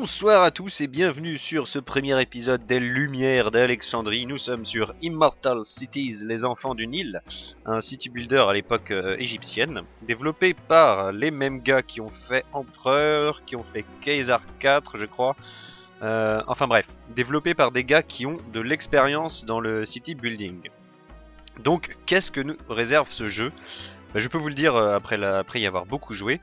Bonsoir à tous et bienvenue sur ce premier épisode des Lumières d'Alexandrie. Nous sommes sur Immortal Cities, les enfants du Nil, un city builder à l'époque égyptienne, développé par les mêmes gars qui ont fait Empereur, qui ont fait Kaiser 4 je crois, enfin bref, développé par des gars qui ont de l'expérience dans le city building. Donc qu'est-ce que nous réserve ce jeu? Je peux vous le dire après y avoir beaucoup joué,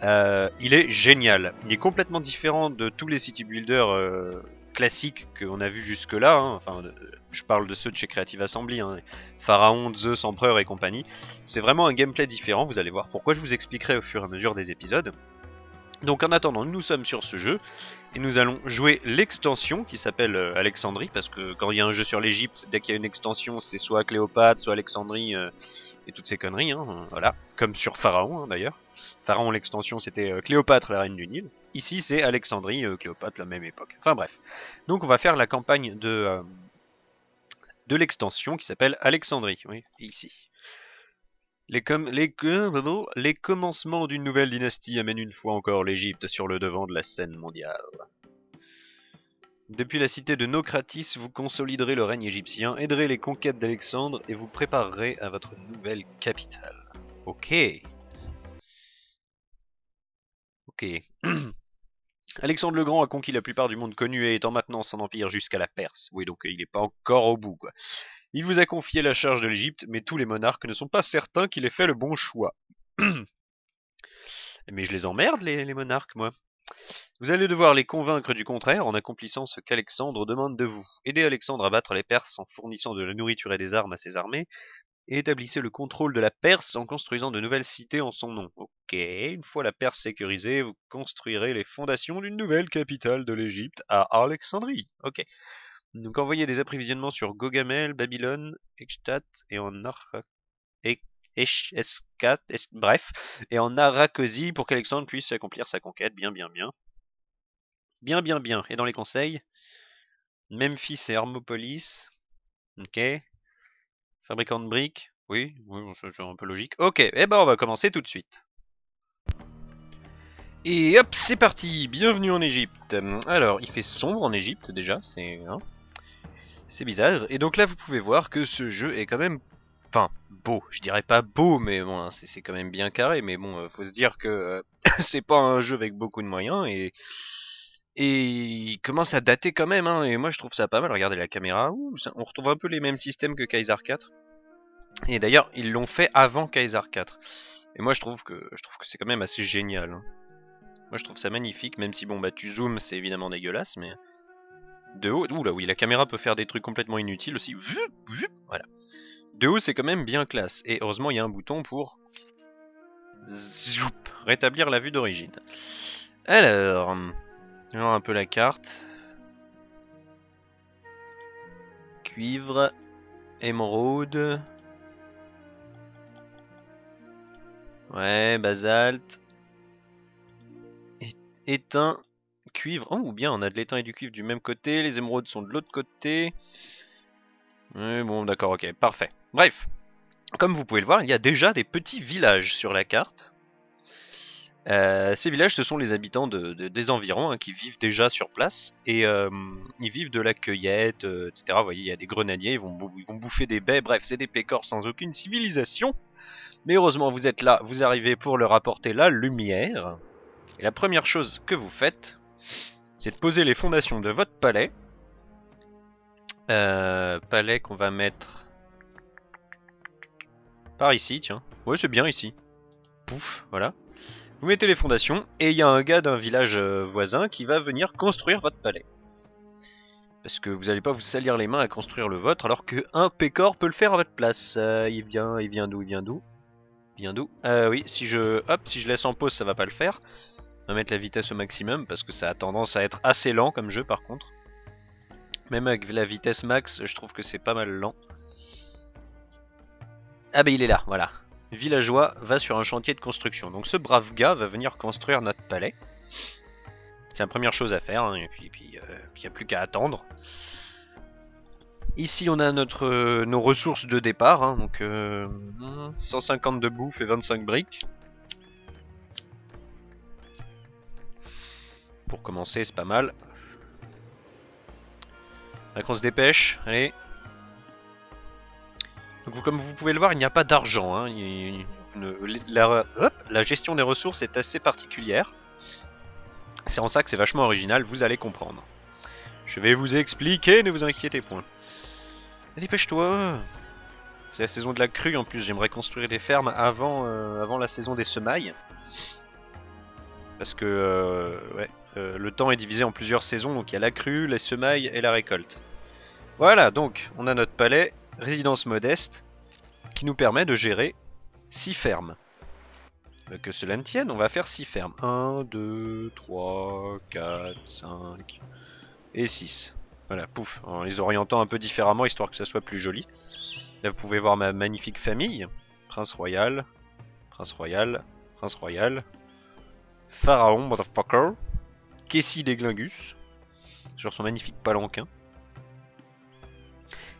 il est génial. Il est complètement différent de tous les city builders classiques qu'on a vu jusque là, hein. Enfin, je parle de ceux de chez Creative Assembly, hein. Pharaon, Zeus, Empereur et compagnie. C'est vraiment un gameplay différent, vous allez voir pourquoi, je vous expliquerai au fur et à mesure des épisodes. Donc en attendant, nous sommes sur ce jeu et nous allons jouer l'extension qui s'appelle Alexandrie, parce que quand il y a un jeu sur l'Egypte, dès qu'il y a une extension, c'est soit Cléopâtre, soit Alexandrie et toutes ces conneries, hein, voilà. Comme sur Pharaon hein, d'ailleurs. Pharaon, l'extension, c'était Cléopâtre, la reine du Nil. Ici, c'est Alexandrie, Cléopâtre, la même époque. Enfin bref. Donc on va faire la campagne de l'extension qui s'appelle Alexandrie, oui, ici. Les commencements d'une nouvelle dynastie amènent une fois encore l'Égypte sur le devant de la scène mondiale. Depuis la cité de Naucratis, vous consoliderez le règne égyptien, aiderez les conquêtes d'Alexandre et vous préparerez à votre nouvelle capitale. Ok. Ok. Alexandre le Grand a conquis la plupart du monde connu et étend maintenant son empire jusqu'à la Perse. Oui, donc il n'est pas encore au bout, quoi. Il vous a confié la charge de l'Égypte, mais tous les monarques ne sont pas certains qu'il ait fait le bon choix. Mais je les emmerde, les monarques, moi. Vous allez devoir les convaincre du contraire en accomplissant ce qu'Alexandre demande de vous. Aidez Alexandre à battre les Perses en fournissant de la nourriture et des armes à ses armées, et établissez le contrôle de la Perse en construisant de nouvelles cités en son nom. Ok, une fois la Perse sécurisée, vous construirez les fondations d'une nouvelle capitale de l'Égypte à Alexandrie. Ok. Donc envoyez des approvisionnements sur Gaugameles, Babylone, Ektat et en Aracosie pour qu'Alexandre puisse accomplir sa conquête. Bien. Et dans les conseils, Memphis et Hermopolis. Ok. Fabricant de briques. Oui, c'est un peu logique. Ok, et ben on va commencer tout de suite. Et hop, c'est parti. Bienvenue en Égypte. Alors, il fait sombre en Égypte déjà, c'est... Hein, c'est bizarre. Et donc là, vous pouvez voir que ce jeu est quand même... Enfin, beau. Je dirais pas beau, mais bon, c'est quand même bien carré. Mais bon, faut se dire que c'est pas un jeu avec beaucoup de moyens. Et il commence à dater quand même. Hein, et moi, je trouve ça pas mal. Regardez la caméra. Ouh, ça, on retrouve un peu les mêmes systèmes que Kaiser 4. Et d'ailleurs, ils l'ont fait avant Kaiser 4. Et moi, je trouve que c'est quand même assez génial. Hein. Moi, je trouve ça magnifique. Même si, bon, bah, tu zoomes, c'est évidemment dégueulasse, mais... De haut... Ouh là, oui, la caméra peut faire des trucs complètement inutiles aussi. Voilà. De haut, c'est quand même bien classe. Et heureusement, il y a un bouton pour rétablir la vue d'origine. Alors, un peu la carte. Cuivre, émeraude, ouais, basalte, étain, cuivre. Oh, ou bien on a de l'étain et du cuivre du même côté. Les émeraudes sont de l'autre côté. Et bon, d'accord, ok, parfait. Bref, comme vous pouvez le voir, il y a déjà des petits villages sur la carte. Ces villages, ce sont les habitants des environs hein, qui vivent déjà sur place. Et ils vivent de la cueillette, etc. Vous voyez, il y a des grenadiers, ils vont bouffer des baies. Bref, c'est des pécores sans aucune civilisation. Mais heureusement, vous êtes là, vous arrivez pour leur apporter la lumière. Et la première chose que vous faites, c'est de poser les fondations de votre palais. Palais qu'on va mettre par ici, tiens. Ouais, c'est bien ici. Pouf, voilà. Vous mettez les fondations et il y a un gars d'un village voisin qui va venir construire votre palais. Parce que vous n'allez pas vous salir les mains à construire le vôtre alors qu'un pécor peut le faire à votre place. Il vient d'où? Oui, si je laisse en pause, ça va pas le faire. On va mettre la vitesse au maximum parce que ça a tendance à être assez lent comme jeu par contre. Même avec la vitesse max, je trouve que c'est pas mal lent. Ah bah il est là, voilà. Villageois va sur un chantier de construction. Donc ce brave gars va venir construire notre palais. C'est la première chose à faire, hein, et puis il n'y a plus qu'à attendre. Ici on a nos ressources de départ, hein, donc 150 de bouffe et 25 briques. pour commencer, c'est pas mal. Allez, qu'on se dépêche, allez. Donc vous, comme vous pouvez le voir, il n'y a pas d'argent. Hein. La gestion des ressources est assez particulière. C'est en ça que c'est vachement original, vous allez comprendre. Je vais vous expliquer, ne vous inquiétez point. Dépêche-toi. C'est la saison de la crue en plus, j'aimerais construire des fermes avant la saison des semailles. Parce que le temps est divisé en plusieurs saisons, donc il y a la crue, les semailles et la récolte. Voilà, donc on a notre palais, résidence modeste, qui nous permet de gérer 6 fermes. Que cela ne tienne, on va faire 6 fermes. 1, 2, 3, 4, 5 et 6. Voilà, pouf, en les orientant un peu différemment, histoire que ça soit plus joli. Là vous pouvez voir ma magnifique famille. Prince royal, prince royal, prince royal. Pharaon, motherfucker. Kessie des Glingus, sur son magnifique palanquin.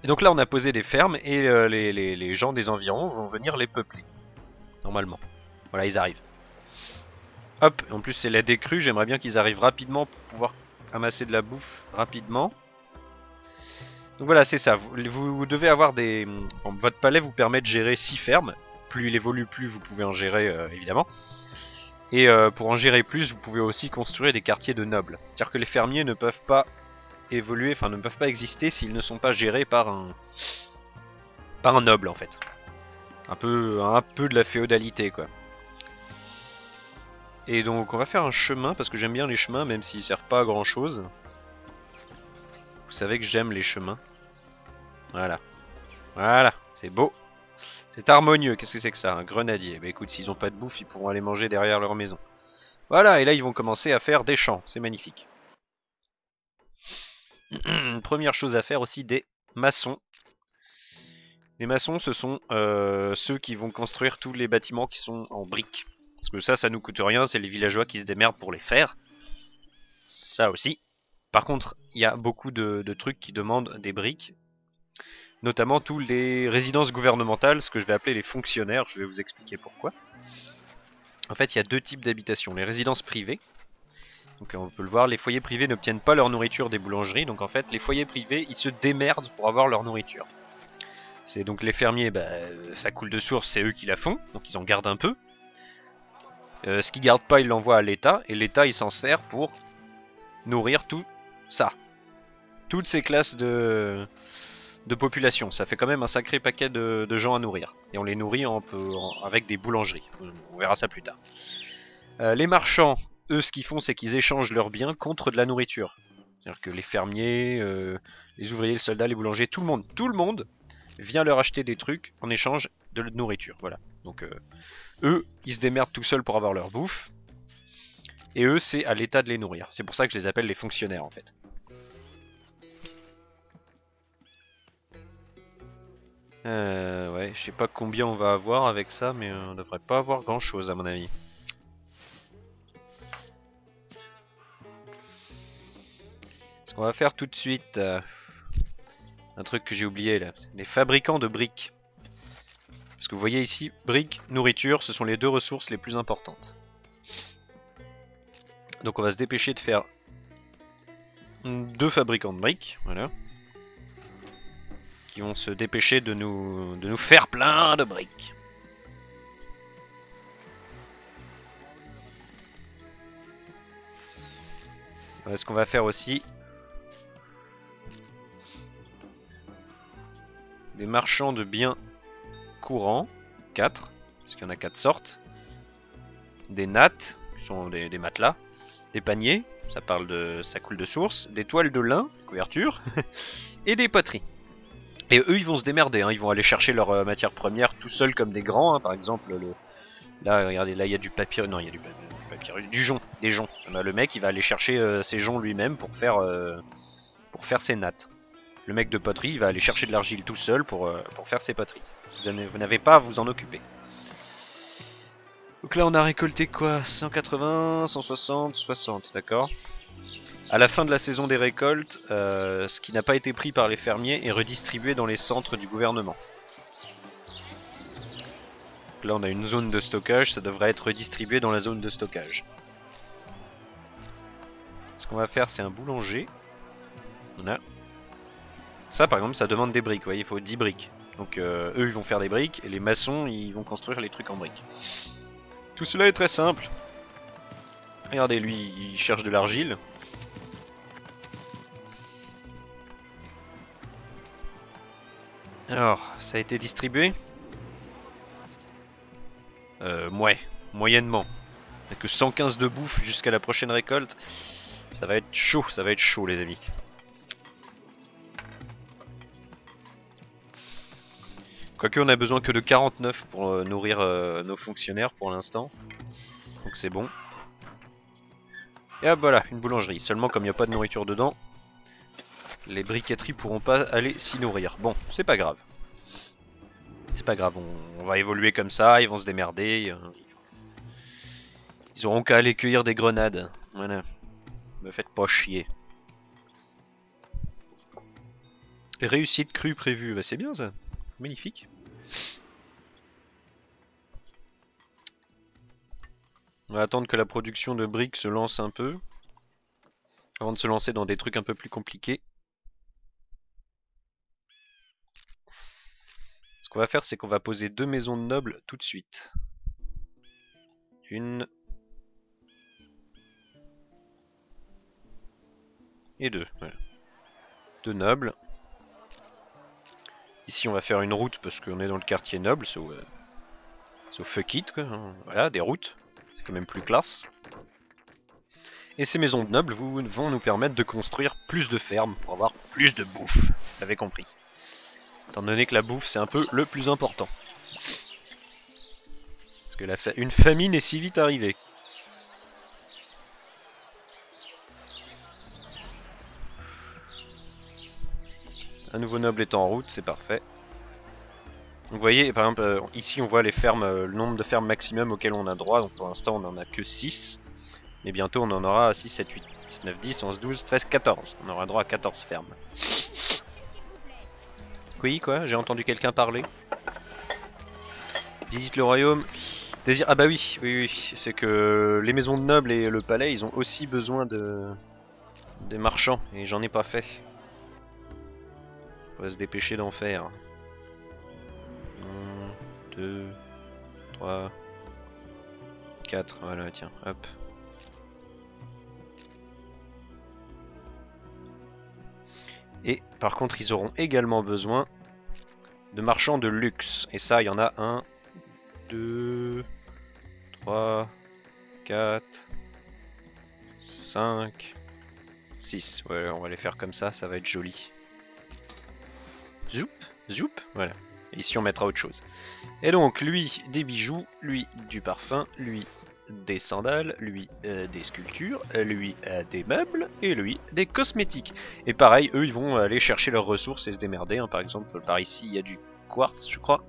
Et donc là on a posé des fermes et les gens des environs vont venir les peupler. Normalement. Voilà, ils arrivent. Hop, en plus c'est la décrue, j'aimerais bien qu'ils arrivent rapidement pour pouvoir amasser de la bouffe rapidement. Donc voilà, c'est ça, vous devez avoir des... Bon, votre palais vous permet de gérer 6 fermes, plus il évolue, plus vous pouvez en gérer évidemment. Et pour en gérer plus, vous pouvez aussi construire des quartiers de nobles. C'est-à-dire que les fermiers ne peuvent pas évoluer, enfin ne peuvent pas exister s'ils ne sont pas gérés par un noble en fait. Un peu de la féodalité quoi. Et donc on va faire un chemin, parce que j'aime bien les chemins, même s'ils servent pas à grand chose. Vous savez que j'aime les chemins. Voilà. Voilà, c'est beau. C'est harmonieux, qu'est-ce que c'est que ça? Un grenadier. Bah écoute, s'ils ont pas de bouffe, ils pourront aller manger derrière leur maison. Voilà, et là ils vont commencer à faire des champs, c'est magnifique. Première chose à faire aussi, des maçons. Les maçons, ce sont ceux qui vont construire tous les bâtiments qui sont en briques. Parce que ça nous coûte rien, c'est les villageois qui se démerdent pour les faire. Ça aussi. Par contre, il y a beaucoup de trucs qui demandent des briques. Notamment tous les résidences gouvernementales, ce que je vais appeler les fonctionnaires, je vais vous expliquer pourquoi. En fait, il y a deux types d'habitations, les résidences privées. Donc on peut le voir, les foyers privés n'obtiennent pas leur nourriture des boulangeries, donc en fait, les foyers privés, ils se démerdent pour avoir leur nourriture. C'est donc les fermiers, bah, ça coule de source, c'est eux qui la font, donc ils en gardent un peu. Ce qu'ils gardent pas, ils l'envoient à l'État, et l'État, il s'en sert pour nourrir tout ça. Toutes ces classes de population, ça fait quand même un sacré paquet de gens à nourrir. Et on les nourrit avec des boulangeries, on verra ça plus tard. Les marchands, eux ce qu'ils font c'est qu'ils échangent leurs biens contre de la nourriture. C'est-à-dire que les fermiers, les ouvriers, les soldats, les boulangers, tout le monde vient leur acheter des trucs en échange de nourriture. Voilà. Donc eux, ils se démerdent tout seuls pour avoir leur bouffe. Et eux, c'est à l'État de les nourrir. C'est pour ça que je les appelle les fonctionnaires en fait. Ouais, je sais pas combien on va avoir avec ça, mais on devrait pas avoir grand chose à mon avis. Ce qu'on va faire tout de suite, un truc que j'ai oublié là, les fabricants de briques. Parce que vous voyez ici, briques, nourriture, ce sont les deux ressources les plus importantes. Donc on va se dépêcher de faire 2 fabricants de briques, voilà. Qui vont se dépêcher de nous faire plein de briques. Voilà ce qu'on va faire aussi. Des marchands de biens courants, 4, parce qu'il y en a 4 sortes. Des nattes, qui sont des matelas. Des paniers, ça coule de source. Des toiles de lin, couverture. Et des poteries. Et eux ils vont se démerder, hein. Ils vont aller chercher leurs matières premières tout seuls comme des grands, hein. Par exemple, là regardez, là il y a du papier, non il y a du jonc, des joncs. Là, le mec il va aller chercher ses joncs lui-même pour faire ses nattes. Le mec de poterie il va aller chercher de l'argile tout seul pour faire ses poteries. Vous n'avez pas à vous en occuper. Donc là on a récolté quoi, 180, 160, 60, d'accord. À la fin de la saison des récoltes, ce qui n'a pas été pris par les fermiers est redistribué dans les centres du gouvernement. Donc là on a une zone de stockage, ça devrait être redistribué dans la zone de stockage. qu'on va faire, c'est un boulanger. Voilà. Ça par exemple, ça demande des briques, vous voyez, il faut 10 briques. Donc eux ils vont faire des briques et les maçons ils vont construire les trucs en briques. Tout cela est très simple. Regardez, lui il cherche de l'argile. Alors, ça a été distribué? Ouais, moyennement. Il n'y a que 115 de bouffe jusqu'à la prochaine récolte. Ça va être chaud les amis. Quoique on a besoin que de 49 pour nourrir nos fonctionnaires pour l'instant. Donc c'est bon. Et hop, voilà, une boulangerie. Seulement comme il n'y a pas de nourriture dedans, les briqueteries pourront pas aller s'y nourrir. Bon, c'est pas grave. C'est pas grave, on va évoluer comme ça, ils vont se démerder. Ils auront qu'à aller cueillir des grenades. Voilà. Me faites pas chier. Réussite crue prévue, bah, c'est bien ça. Magnifique. On va attendre que la production de briques se lance un peu avant de se lancer dans des trucs un peu plus compliqués. Ce qu'on va faire, c'est qu'on va poser 2 maisons de nobles tout de suite. Une et deux, voilà. 2 nobles. Ici on va faire une route parce qu'on est dans le quartier noble, so fuck it quoi, voilà, des routes, c'est quand même plus classe. Et ces maisons de nobles vont nous permettre de construire plus de fermes pour avoir plus de bouffe, vous l'avez compris. Étant donné que la bouffe c'est un peu le plus important. Parce que une famine est si vite arrivée. Un nouveau noble est en route, c'est parfait. Donc vous voyez, par exemple, ici on voit les fermes, le nombre de fermes maximum auxquelles on a droit. Donc pour l'instant on n'en a que 6. Mais bientôt on en aura 6, 7, 8, 9, 10, 11, 12, 13, 14. On aura droit à 14 fermes. Oui, quoi? J'ai entendu quelqu'un parler. Visite le royaume. Désir. Ah bah oui, oui, oui. C'est que les maisons de nobles et le palais, ils ont aussi besoin des marchands. Et j'en ai pas fait. On va se dépêcher d'en faire. 1, 2, 3, 4. Voilà, tiens, hop. Et par contre, ils auront également besoin de marchands de luxe. Et ça, il y en a 1, 2, 3, 4, 5, 6. Ouais, on va les faire comme ça, ça va être joli. Zoup, zoup, voilà. Ici on mettra autre chose. Et donc lui des bijoux, lui du parfum, lui des sandales, lui des sculptures, lui des meubles et lui des cosmétiques. Et pareil, eux ils vont aller chercher leurs ressources et se démerder. Hein. Par exemple par ici il y a du quartz je crois.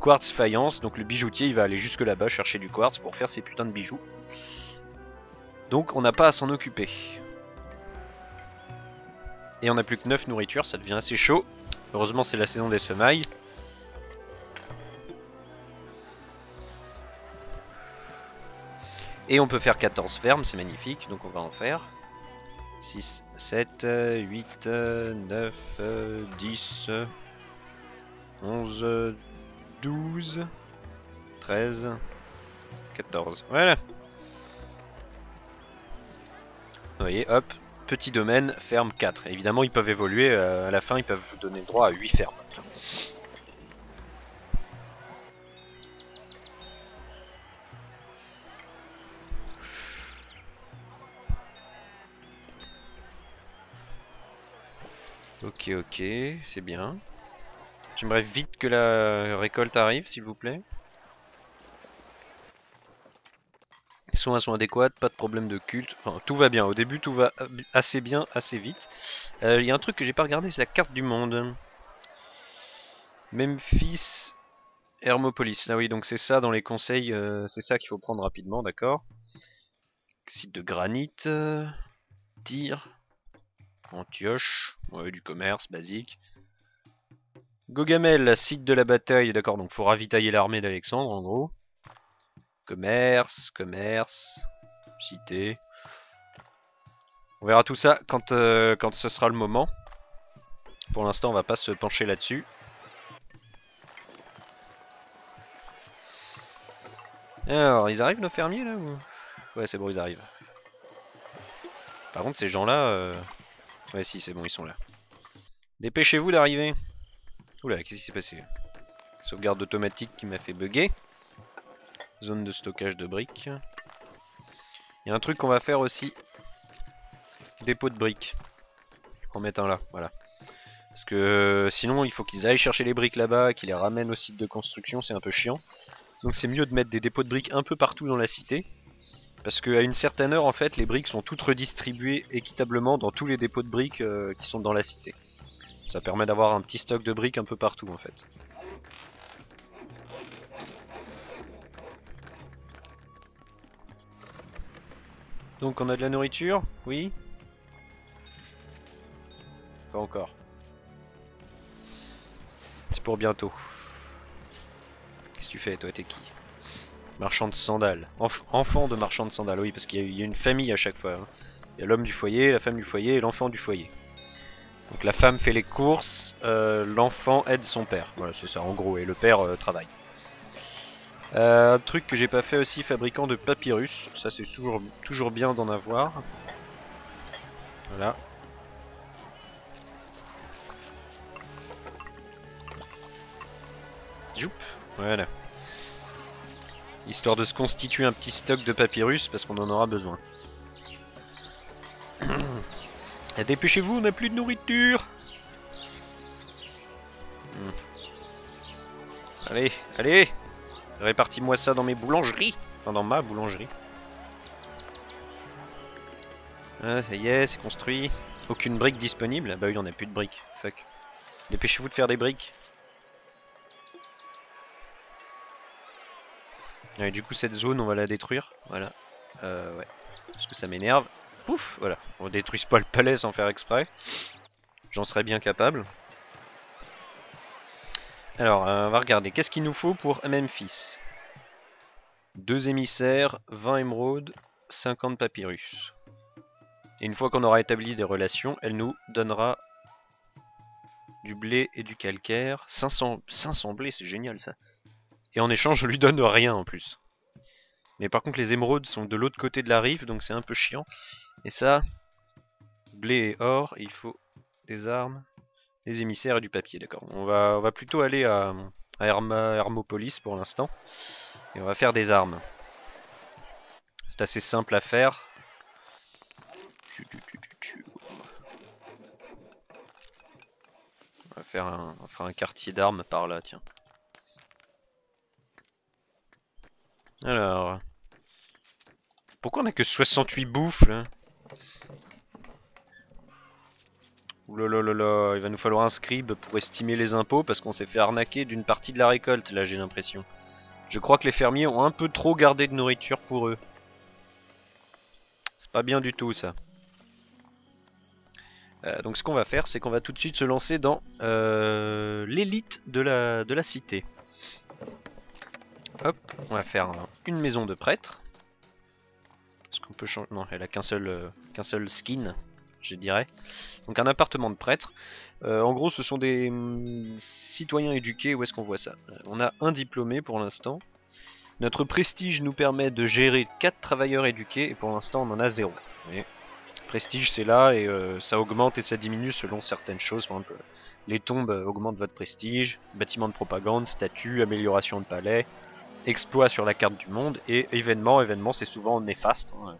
Quartz faïence, donc le bijoutier il va aller jusque là-bas chercher du quartz pour faire ses putains de bijoux. Donc on n'a pas à s'en occuper. Et on n'a plus que 9 nourritures, ça devient assez chaud. Heureusement c'est la saison des semailles. Et on peut faire 14 fermes, c'est magnifique, donc on va en faire 6, 7, 8, 9, 10, 11, 12, 13, 14, voilà. Vous voyez, hop, petit domaine, ferme 4. Évidemment ils peuvent évoluer, à la fin ils peuvent donner droit à 8 fermes. Ok, ok, c'est bien. J'aimerais vite que la récolte arrive s'il vous plaît. Les soins sont adéquats, pas de problème de culte, enfin tout va bien, au début tout va assez bien, assez vite. Il y a un truc que j'ai pas regardé, c'est la carte du monde. Memphis, Hermopolis, ah oui donc c'est ça dans les conseils, c'est ça qu'il faut prendre rapidement, d'accord. Site de granit, Tyr, Antioche, ouais, du commerce basique. Gaugameles, site de la bataille, d'accord donc faut ravitailler l'armée d'Alexandre en gros. Commerce, cité. On verra tout ça quand, quand ce sera le moment. Pour l'instant, on va pas se pencher là-dessus. Alors, ils arrivent nos fermiers là ou... Ouais, c'est bon, ils arrivent. Par contre, ces gens-là... Ouais, si, c'est bon, ils sont là. Dépêchez-vous d'arriver. Oula, qu'est-ce qui s'est passé? Sauvegarde automatique qui m'a fait bugger. Zone de stockage de briques. Il y a un truc qu'on va faire aussi. Dépôt de briques. En mettre un là, voilà. Parce que sinon, il faut qu'ils aillent chercher les briques là-bas, qu'ils les ramènent au site de construction, c'est un peu chiant. Donc c'est mieux de mettre des dépôts de briques un peu partout dans la cité. Parce qu'à une certaine heure, en fait, les briques sont toutes redistribuées équitablement dans tous les dépôts de briques qui sont dans la cité. Ça permet d'avoir un petit stock de briques un peu partout, en fait. Donc on a de la nourriture, oui? Pas encore. C'est pour bientôt. Qu'est-ce que tu fais, toi, t'es qui? Marchand de sandales. Enfant de marchand de sandales, oui, parce qu'il y a une famille à chaque fois. Hein. Il y a l'homme du foyer, la femme du foyer et l'enfant du foyer. Donc la femme fait les courses, l'enfant aide son père. Voilà, c'est ça en gros, et le père travaille. Un truc que j'ai pas fait aussi, fabricant de papyrus. Ça c'est toujours bien d'en avoir. Voilà. Joup, voilà. Histoire de se constituer un petit stock de papyrus parce qu'on en aura besoin. Dépêchez-vous, on n'a plus de nourriture. Allez, allez. Répartis-moi ça dans mes boulangeries. Enfin, dans ma boulangerie. Ah, ça y est, c'est construit. Aucune brique disponible. Ah bah oui, on n'a plus de briques. Fuck. Dépêchez-vous de faire des briques. Et du coup, cette zone, on va la détruire. Voilà. Ouais. Parce que ça m'énerve. Pouf, voilà. On détruise pas le palais sans faire exprès. J'en serais bien capable. Alors, on va regarder. Qu'est-ce qu'il nous faut pour Memphis? 2 émissaires, 20 émeraudes, 50 papyrus. Et une fois qu'on aura établi des relations, elle nous donnera du blé et du calcaire. 500 blés, c'est génial ça. Et en échange, je lui donne rien en plus. Mais par contre, les émeraudes sont de l'autre côté de la rive, donc c'est un peu chiant. Et ça, blé et or, il faut des armes, des émissaires et du papier, d'accord. On va plutôt aller à Hermopolis pour l'instant. Et on va faire des armes. C'est assez simple à faire. On va faire un quartier d'armes par là, tiens. Alors... Pourquoi on a que 68 bouffles? Oulalalala, il va nous falloir un scribe pour estimer les impôts parce qu'on s'est fait arnaquer d'une partie de la récolte, là j'ai l'impression. Je crois que les fermiers ont un peu trop gardé de nourriture pour eux. C'est pas bien du tout ça. Donc ce qu'on va faire, c'est qu'on va tout de suite se lancer dans l'élite de la cité. Hop, on va faire une maison de prêtre. Est-ce qu'on peut changer? Non, elle a qu'un seul skin, je dirais. Donc un appartement de prêtre. En gros, ce sont des citoyens éduqués. Où est-ce qu'on voit ça? On a un diplômé pour l'instant. Notre prestige nous permet de gérer 4 travailleurs éduqués. Et pour l'instant, on en a 0. Prestige, c'est là. Et ça augmente et ça diminue selon certaines choses. Par exemple, les tombes augmentent votre prestige. Bâtiments de propagande, statues, amélioration de palais. Exploit sur la carte du monde et événement c'est souvent néfaste hein.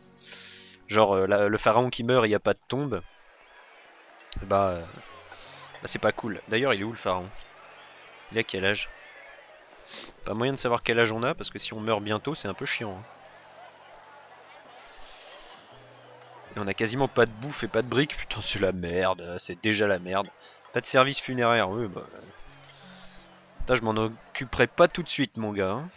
Genre le pharaon qui meurt, il n'y a pas de tombe, bah c'est pas cool. D'ailleurs il est où le pharaon? Il a quel âge? Pas moyen de savoir quel âge on a parce que si on meurt bientôt c'est un peu chiant hein. Et on a quasiment pas de bouffe et pas de briques, putain c'est la merde, c'est déjà la merde. Pas de service funéraire, oui bah... Putain je m'en occuperai pas tout de suite mon gars hein.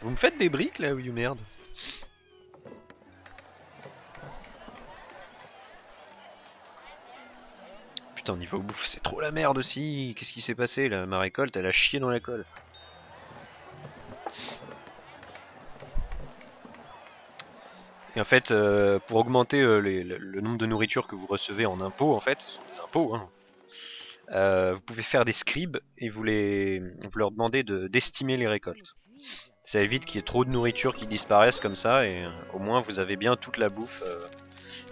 Vous me faites des briques là, oui, merde. Putain, niveau bouffe, c'est trop la merde aussi. Qu'est-ce qui s'est passé là? Ma récolte, elle a chié dans la colle. Et en fait, pour augmenter le nombre de nourriture que vous recevez en impôts, en fait, ce sont des impôts, hein, vous pouvez faire des scribes et vous leur demandez d'estimer les récoltes. Ça évite qu'il y ait trop de nourriture qui disparaisse comme ça, et au moins vous avez bien toute la bouffe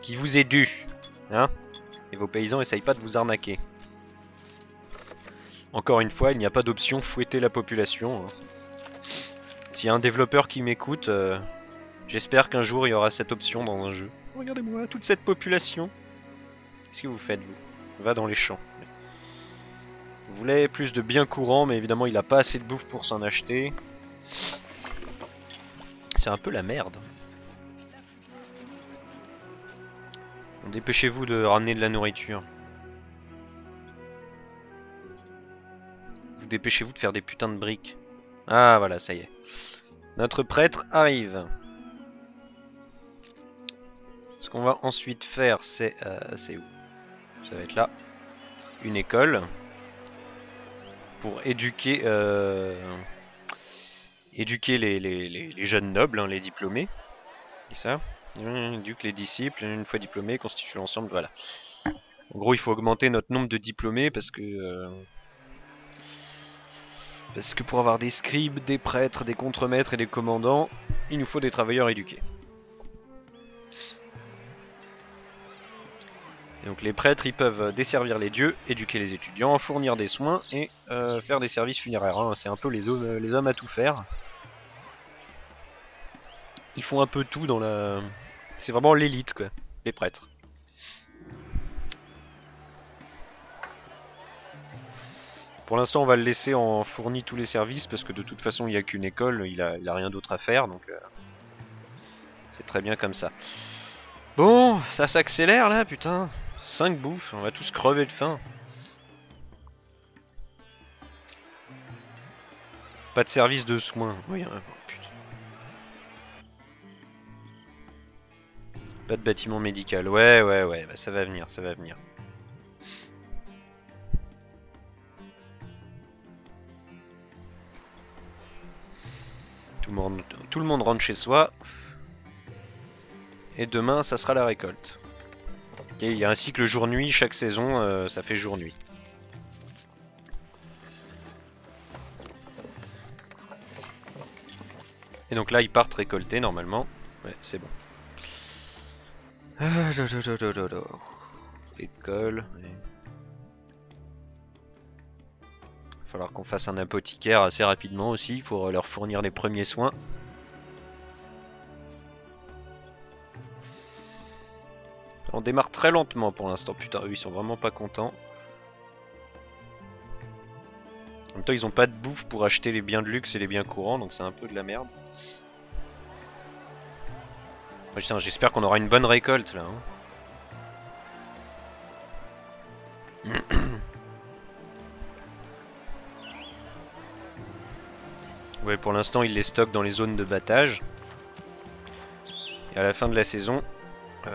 qui vous est due, hein. Et vos paysans essayent pas de vous arnaquer. Encore une fois, il n'y a pas d'option fouetter la population. S'il y a un développeur qui m'écoute, j'espère qu'un jour il y aura cette option dans un jeu. Regardez-moi, toute cette population. Qu'est-ce que vous faites, vous? Va dans les champs. Vous voulez plus de biens courants, mais évidemment il a pas assez de bouffe pour s'en acheter. C'est un peu la merde. Dépêchez-vous de ramener de la nourriture. Vous dépêchez-vous de faire des putains de briques. Ah voilà, ça y est. Notre prêtre arrive. Ce qu'on va ensuite faire, c'est où? Ça va être là. Une école. Pour éduquer, les jeunes nobles, hein, les diplômés. Et ça, éduque les disciples, une fois diplômés, constitue l'ensemble, voilà. En gros, il faut augmenter notre nombre de diplômés parce que pour avoir des scribes, des prêtres, des contremaîtres et des commandants, il nous faut des travailleurs éduqués. Et donc les prêtres, ils peuvent desservir les dieux, éduquer les étudiants, fournir des soins et faire des services funéraires, hein. C'est un peu les hommes à tout faire. Ils font un peu tout dans la... C'est vraiment l'élite, quoi, les prêtres. Pour l'instant, on va le laisser en fournir tous les services, parce que de toute façon, il n'y a qu'une école, il a rien d'autre à faire, donc... c'est très bien comme ça. Bon, ça s'accélère, là, putain. 5 bouffes, on va tous crever de faim. Pas de service de soins. Oui, hein, putain. Pas de bâtiment médical. Ouais, bah, ça va venir, ça va venir. Tout le monde rentre chez soi. Et demain, ça sera la récolte. Okay, il y a un cycle jour-nuit, chaque saison, ça fait jour-nuit. Et donc là, ils partent récolter normalement. Ouais, c'est bon. Ah, école. Ouais. Il va falloir qu'on fasse un apothicaire assez rapidement aussi pour leur fournir les premiers soins. On démarre très lentement pour l'instant. Putain, eux, ils sont vraiment pas contents. En même temps, ils ont pas de bouffe pour acheter les biens de luxe et les biens courants, donc c'est un peu de la merde. Putain, j'espère qu'on aura une bonne récolte là, hein. Ouais, pour l'instant ils les stockent dans les zones de battage. Et à la fin de la saison,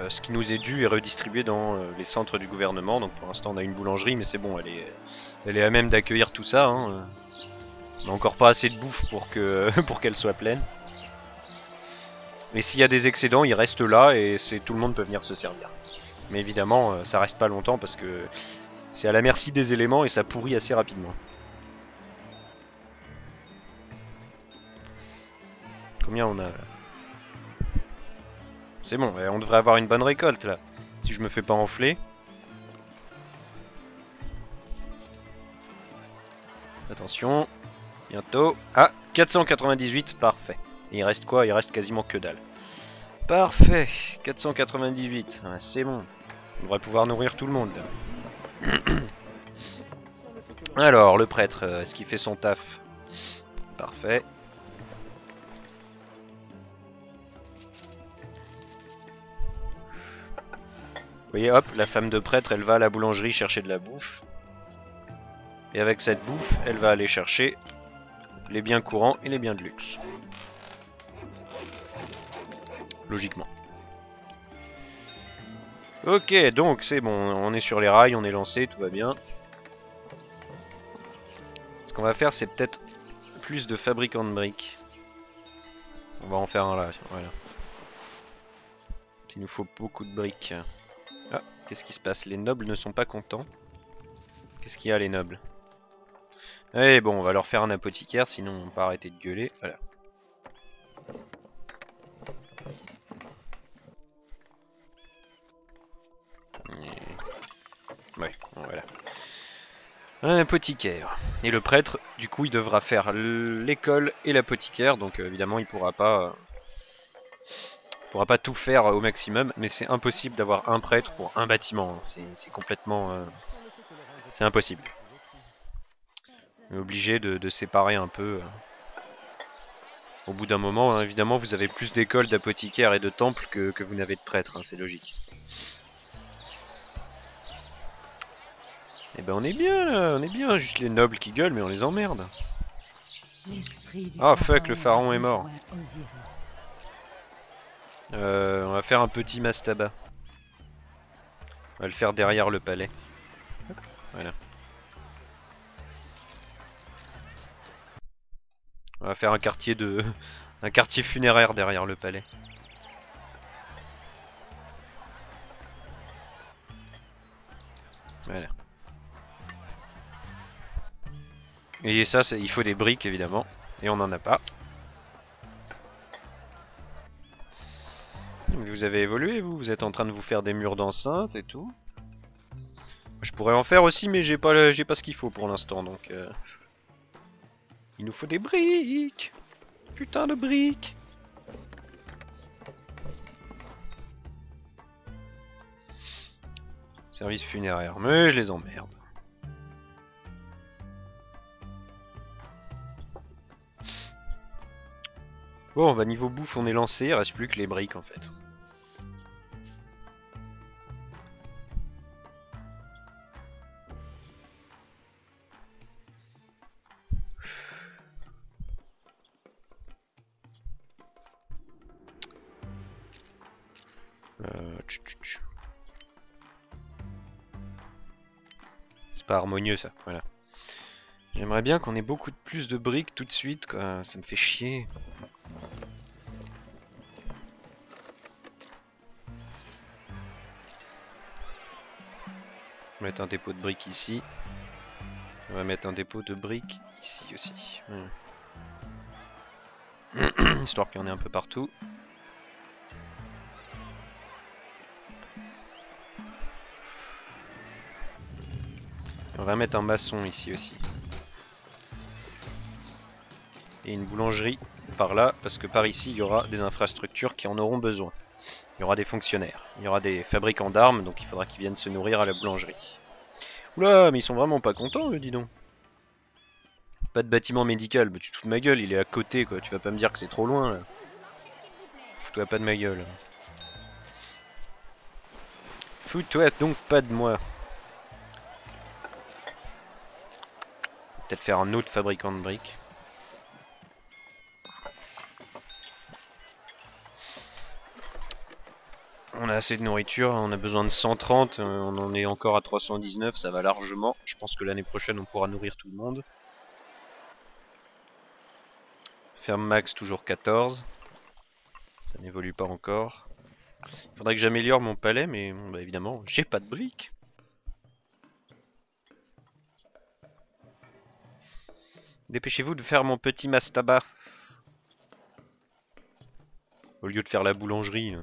ce qui nous est dû est redistribué dans les centres du gouvernement. Donc pour l'instant on a une boulangerie, mais c'est bon, elle est à même d'accueillir tout ça, hein. On n'a encore pas assez de bouffe pour qu'elle soit pleine. Mais s'il y a des excédents, ils restent là et tout le monde peut venir se servir. Mais évidemment, ça reste pas longtemps parce que c'est à la merci des éléments et ça pourrit assez rapidement. Combien on a? C'est bon, on devrait avoir une bonne récolte là, si je me fais pas enfler. Attention, bientôt. Ah, 498, parfait. Et il reste quoi? Il reste quasiment que dalle. Parfait, 498, ouais, c'est bon. On devrait pouvoir nourrir tout le monde là. Alors, le prêtre, est-ce qu'il fait son taf? Parfait. Vous voyez, hop, la femme de prêtre, elle va à la boulangerie chercher de la bouffe. Et avec cette bouffe, elle va aller chercher les biens courants et les biens de luxe. Logiquement. Ok, donc c'est bon, on est sur les rails, on est lancé, tout va bien. Ce qu'on va faire, c'est peut-être plus de fabricants de briques. On va en faire un là, voilà. Il nous faut beaucoup de briques. Ah, qu'est-ce qui se passe? Les nobles ne sont pas contents. Qu'est-ce qu'il y a, les nobles? Eh bon, on va leur faire un apothicaire, sinon on va pas arrêter de gueuler. Voilà. Ouais, bon, voilà. Un apothicaire. Et le prêtre, du coup, il devra faire l'école et l'apothicaire. Donc évidemment, il pourra pas tout faire au maximum. Mais c'est impossible d'avoir un prêtre pour un bâtiment. C'est complètement... c'est impossible. On est obligé de séparer un peu. Au bout d'un moment, hein, évidemment, vous avez plus d'écoles, d'apothicaires et de temples que vous n'avez de prêtres. Hein, c'est logique. Eh ben on est bien là, on est bien, juste les nobles qui gueulent mais on les emmerde. Ah fuck, le pharaon est mort. On va faire un petit mastaba. On va le faire derrière le palais. Voilà. On va faire un quartier de... un quartier funéraire derrière le palais. Voilà. Et ça, il faut des briques évidemment, et on n'en a pas. Vous avez évolué, vous êtes en train de vous faire des murs d'enceinte et tout. Je pourrais en faire aussi, mais j'ai pas ce qu'il faut pour l'instant, donc... Il nous faut des briques. Putain de briques. Service funéraire, mais je les emmerde. Bon, bah niveau bouffe on est lancé, il reste plus que les briques en fait. C'est pas harmonieux ça, voilà. J'aimerais bien qu'on ait beaucoup plus de briques tout de suite, quoi. Ça me fait chier. On va mettre un dépôt de briques ici. On va mettre un dépôt de briques ici aussi. Voilà. Histoire qu'il y en ait un peu partout. Et on va mettre un maçon ici aussi. Et une boulangerie par là, parce que par ici il y aura des infrastructures qui en auront besoin. Il y aura des fonctionnaires, il y aura des fabricants d'armes, donc il faudra qu'ils viennent se nourrir à la boulangerie. Oula, mais ils sont vraiment pas contents, dis donc. Pas de bâtiment médical, mais tu te fous de ma gueule, il est à côté quoi, tu vas pas me dire que c'est trop loin là. Fous-toi pas de ma gueule. Fous-toi donc pas de moi. Peut-être faire un autre fabricant de briques. On a assez de nourriture, on a besoin de 130, on en est encore à 319, ça va largement. Je pense que l'année prochaine on pourra nourrir tout le monde. Ferme max toujours 14. Ça n'évolue pas encore. Il faudrait que j'améliore mon palais, mais bon, bah, évidemment j'ai pas de briques. Dépêchez-vous de faire mon petit mastaba. Au lieu de faire la boulangerie...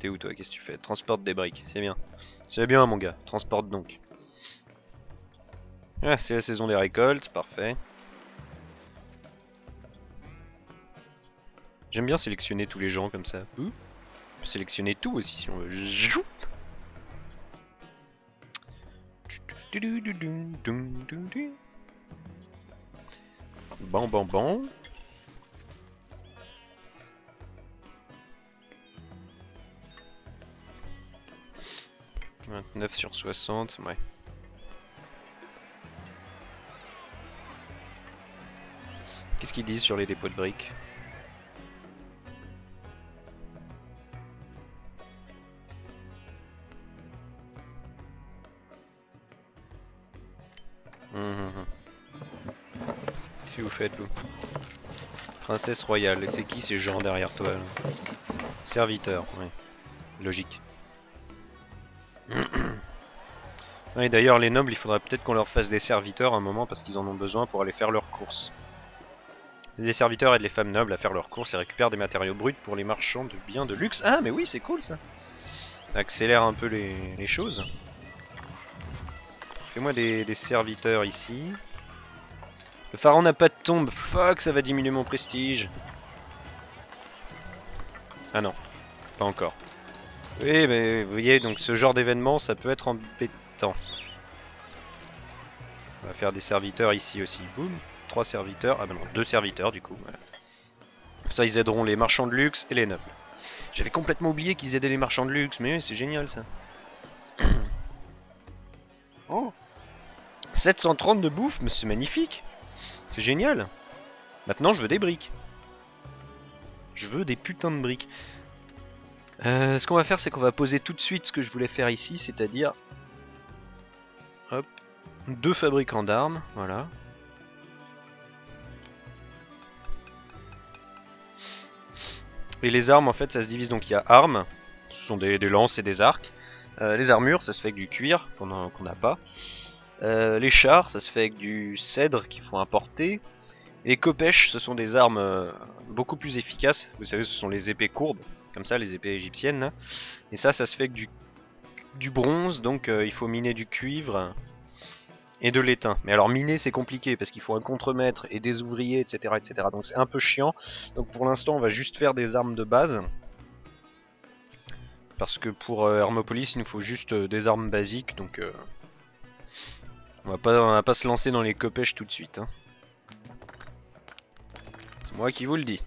T'es où toi? Qu'est-ce que tu fais? Transporte des briques, c'est bien. C'est bien mon gars, transporte donc. Ah, c'est la saison des récoltes, parfait. J'aime bien sélectionner tous les gens comme ça. On peut sélectionner tout aussi si on veut. Bon, bon, bon. « 29 sur 60, ouais. » Qu'est-ce qu'ils disent sur les dépôts de briques? Qu'est-ce que vous faites, vous? Princesse royale, et c'est qui ces gens derrière toi là? Serviteur, oui. Logique. Et d'ailleurs les nobles, il faudrait peut-être qu'on leur fasse des serviteurs à un moment parce qu'ils en ont besoin pour aller faire leurs courses. Les serviteurs aident les femmes nobles à faire leurs courses et récupèrent des matériaux bruts pour les marchands de biens de luxe. Ah mais oui, c'est cool ça. Ça accélère un peu les choses. Fais-moi des serviteurs ici. Le pharaon n'a pas de tombe. Fuck, ça va diminuer mon prestige. Ah non, pas encore. Oui, mais vous voyez, donc ce genre d'événement, ça peut être embêtant. On va faire des serviteurs ici aussi. Boum. 3 serviteurs. Ah ben non, 2 serviteurs du coup. Voilà. Comme ça, ils aideront les marchands de luxe et les nobles. J'avais complètement oublié qu'ils aidaient les marchands de luxe, mais c'est génial ça. Oh, 730 de bouffe, mais c'est magnifique. C'est génial. Maintenant, je veux des briques. Je veux des putains de briques. Ce qu'on va faire, c'est qu'on va poser tout de suite ce que je voulais faire ici, c'est-à-dire... Hop. 2 fabricants d'armes, voilà. Et les armes, en fait, ça se divise, donc il y a armes, ce sont des lances et des arcs. Les armures, ça se fait avec du cuir, qu'on n'a pas. Les chars, ça se fait avec du cèdre qu'il faut importer. Les kopèches, ce sont des armes beaucoup plus efficaces. Vous savez, ce sont les épées courbes. Comme ça, les épées égyptiennes là. Et ça, ça se fait avec du bronze, donc il faut miner du cuivre et de l'étain. Mais alors miner, c'est compliqué parce qu'il faut un contremaître et des ouvriers, etc., etc. Donc c'est un peu chiant. Donc pour l'instant, on va juste faire des armes de base, parce que pour Hermopolis, il nous faut juste des armes basiques. Donc on va pas se lancer dans les kopèches tout de suite, hein. C'est moi qui vous le dis.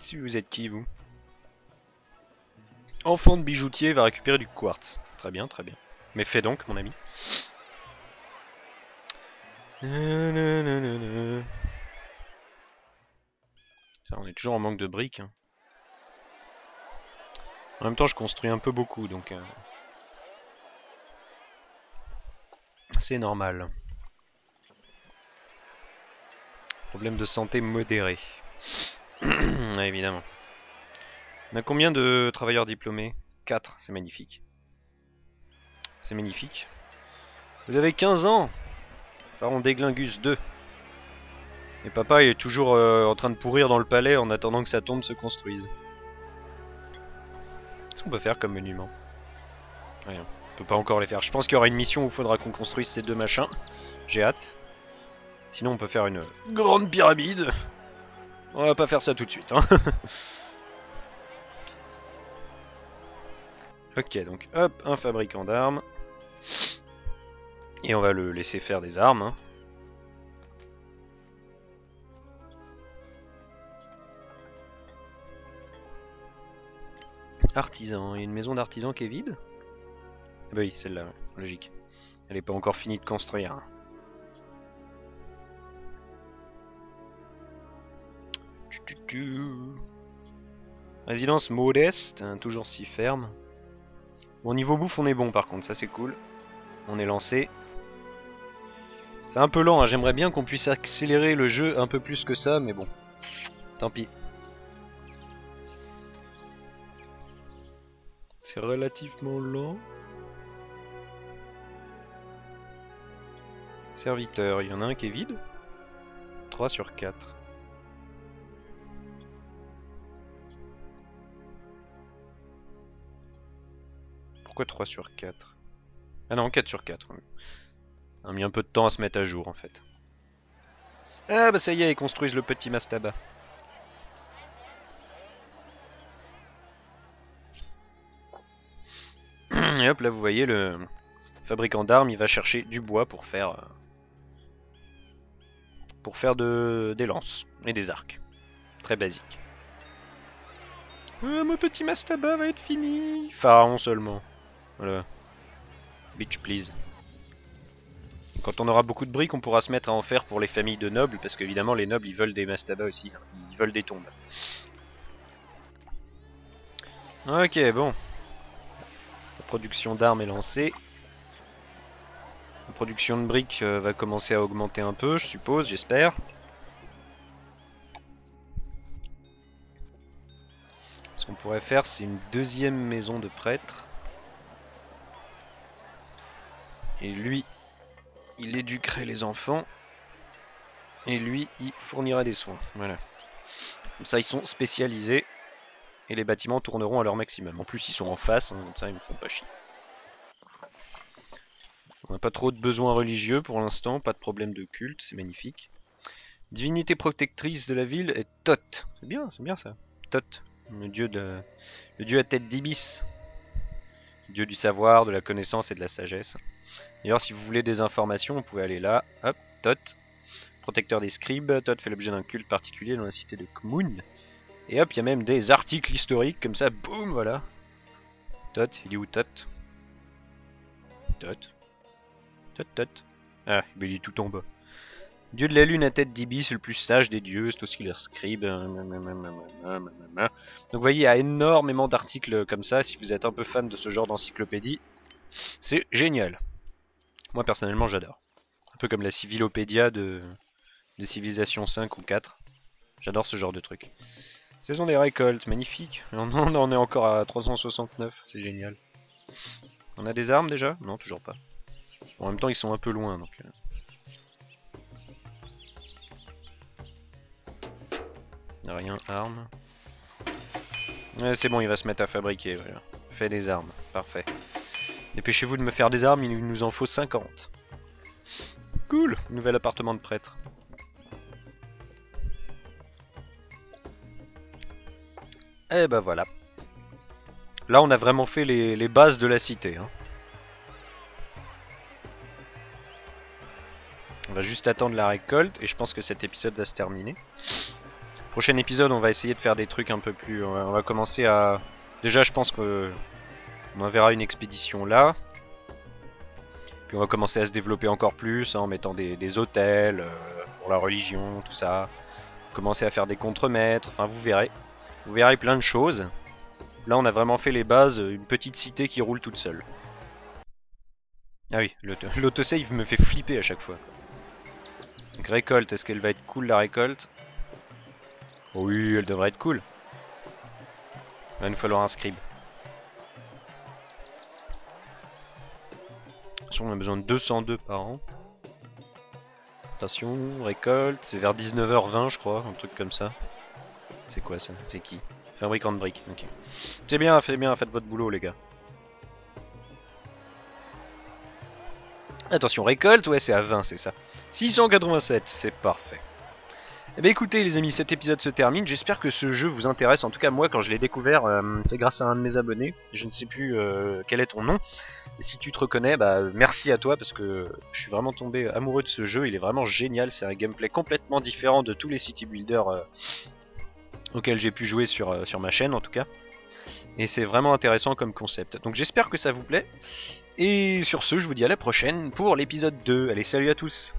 Si vous êtes qui, vous? Enfant de bijoutier va récupérer du quartz. Très bien, très bien. Mais fais donc, mon ami. Ça, on est toujours en manque de briques, hein. En même temps, je construis un peu beaucoup, donc... C'est normal. Problème de santé modéré. Ah, évidemment. On a combien de travailleurs diplômés? 4, c'est magnifique. C'est magnifique. Vous avez 15 ans, Pharaon Déglingus 2. Et papa, il est toujours en train de pourrir dans le palais en attendant que sa tombe se construise. Qu'est-ce qu'on peut faire comme monument? Rien, on peut pas encore les faire. Je pense qu'il y aura une mission où il faudra qu'on construise ces deux machins. J'ai hâte. Sinon on peut faire une grande pyramide. On va pas faire ça tout de suite, hein. Ok, donc hop, un fabricant d'armes. Et on va le laisser faire des armes, hein. Artisan, il y a une maison d'artisan qui est vide? Ah bah oui, celle-là, logique. Elle n'est pas encore finie de construire, hein. Résidence modeste, hein, toujours si ferme. Bon, niveau bouffe on est bon par contre, ça c'est cool. On est lancé. C'est un peu lent, hein, j'aimerais bien qu'on puisse accélérer le jeu un peu plus que ça, mais bon, tant pis. C'est relativement lent. Serviteur, il y en a un qui est vide. 3 sur 4. Pourquoi 3 sur 4? Ah non, 4 sur 4. On a mis un peu de temps à se mettre à jour en fait. Ah bah ça y est, ils construisent le petit mastaba. Et hop, là vous voyez le fabricant d'armes, il va chercher du bois pour faire des lances et des arcs. Très basique. Mon petit mastaba va être fini. Pharaon seulement. Voilà. Bitch please. Quand on aura beaucoup de briques, on pourra se mettre à en faire pour les familles de nobles, parce qu'évidemment les nobles ils veulent des mastabas aussi, hein. Ils veulent des tombes. Ok, bon. La production d'armes est lancée. La production de briques va commencer à augmenter un peu, je suppose, j'espère. Ce qu'on pourrait faire, c'est une deuxième maison de prêtre. Et lui, il éduquerait les enfants. Et lui, il fournira des soins. Voilà. Comme ça, ils sont spécialisés. Et les bâtiments tourneront à leur maximum. En plus, ils sont en face, hein, comme ça, ils ne font pas chier. On n'a pas trop de besoins religieux pour l'instant, pas de problème de culte, c'est magnifique. Divinité protectrice de la ville est Thoth. C'est bien ça. Thoth, le dieu à tête d'ibis. Dieu du savoir, de la connaissance et de la sagesse. D'ailleurs, si vous voulez des informations, vous pouvez aller là. Hop, Thoth, protecteur des scribes. Thoth fait l'objet d'un culte particulier dans la cité de Khmoun. Et hop, il y a même des articles historiques comme ça, boum, voilà. Thoth, il est où Thoth? Thoth. Tot tot. Ah, mais il est tout en bas. Dieu de la lune à tête d'ibis, le plus sage des dieux, c'est aussi leur scribe. Donc vous voyez, il y a énormément d'articles comme ça. Si vous êtes un peu fan de ce genre d'encyclopédie, c'est génial. Moi personnellement j'adore. Un peu comme la civilopédia de Civilisation 5 ou 4. J'adore ce genre de truc. Saison des récoltes, magnifique. On en est encore à 369, c'est génial. On a des armes déjà? Non, toujours pas. Bon, en même temps, ils sont un peu loin, donc... Rien, armes... Ouais, c'est bon, il va se mettre à fabriquer, voilà. Fais des armes, parfait. Dépêchez-vous de me faire des armes, il nous en faut 50. Cool, nouvel appartement de prêtre. Et bah voilà. Là, on a vraiment fait les bases de la cité, hein. On va juste attendre la récolte et je pense que cet épisode va se terminer. Prochain épisode, on va essayer de faire des trucs un peu plus... On va commencer à... Déjà, je pense qu'on enverra une expédition là. Puis on va commencer à se développer encore plus, hein, en mettant des hôtels pour la religion, tout ça. Commencer à faire des contremaîtres, enfin vous verrez. Vous verrez plein de choses. Là, on a vraiment fait les bases, une petite cité qui roule toute seule. Ah oui, l'autosave me fait flipper à chaque fois. Donc récolte, est-ce qu'elle va être cool la récolte? Oui, elle devrait être cool. Il va nous falloir un scribe. Attention, on a besoin de 202 par an. Attention, récolte, c'est vers 19h20 je crois, un truc comme ça. C'est quoi ça? C'est qui? Fabricant de briques, ok. C'est bien, faites bien, faites votre boulot les gars. Attention, récolte, ouais c'est à 20, c'est ça. 687, c'est parfait. Eh bien écoutez les amis, cet épisode se termine. J'espère que ce jeu vous intéresse. En tout cas moi quand je l'ai découvert, c'est grâce à un de mes abonnés. Je ne sais plus quel est ton nom. Et si tu te reconnais, bah merci à toi parce que je suis vraiment tombé amoureux de ce jeu. Il est vraiment génial, c'est un gameplay complètement différent de tous les city builders auxquels j'ai pu jouer sur ma chaîne en tout cas. Et c'est vraiment intéressant comme concept. Donc j'espère que ça vous plaît. Et sur ce, je vous dis à la prochaine pour l'épisode 2. Allez, salut à tous!